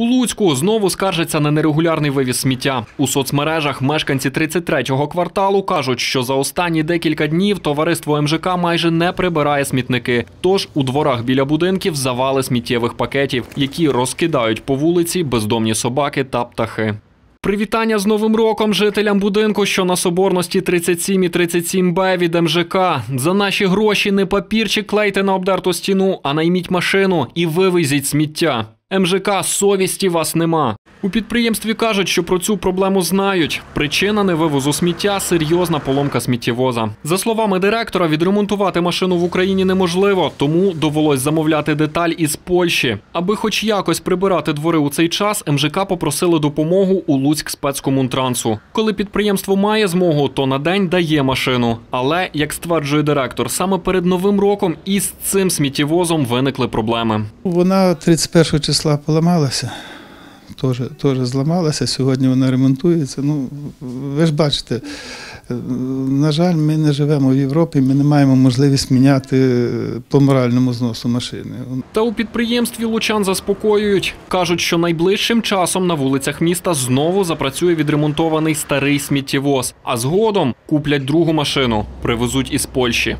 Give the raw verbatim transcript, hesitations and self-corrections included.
У Луцьку знову скаржаться на нерегулярний вивіз сміття. У соцмережах мешканці тридцять третього кварталу кажуть, що за останні декілька днів товариство ем же ка майже не прибирає смітники. Тож у дворах біля будинків завали сміттєвих пакетів, які розкидають по вулиці бездомні собаки та птахи. Привітання з Новим роком жителям будинку, що на Соборності тридцять сім і тридцять сім Б від ем же ка. За наші гроші не папірчик клейте на обдерту стіну, а найміть машину і вивезіть сміття. ем же ка, совісті вас нема. У підприємстві кажуть, що про цю проблему знають. Причина невивозу сміття – серйозна поломка сміттєвоза. За словами директора, відремонтувати машину в Україні неможливо, тому довелось замовляти деталь із Польщі. Аби хоч якось прибирати двори у цей час, ем же ка попросили допомогу у Луцьк-спецкомунтрансу. Коли підприємство має змогу, то на день дає машину. Але, як стверджує директор, саме перед Новим роком із цим сміттєвозом виникли проблеми. Вона тридцять першого числа поламалася. Теж, теж зламалася, сьогодні вона ремонтується. Ну, ви ж бачите, на жаль, ми не живемо в Європі, ми не маємо можливість міняти по моральному зносу машини. Та у підприємстві лучан заспокоюють. Кажуть, що найближчим часом на вулицях міста знову запрацює відремонтований старий сміттєвоз, а згодом куплять другу машину, привезуть із Польщі.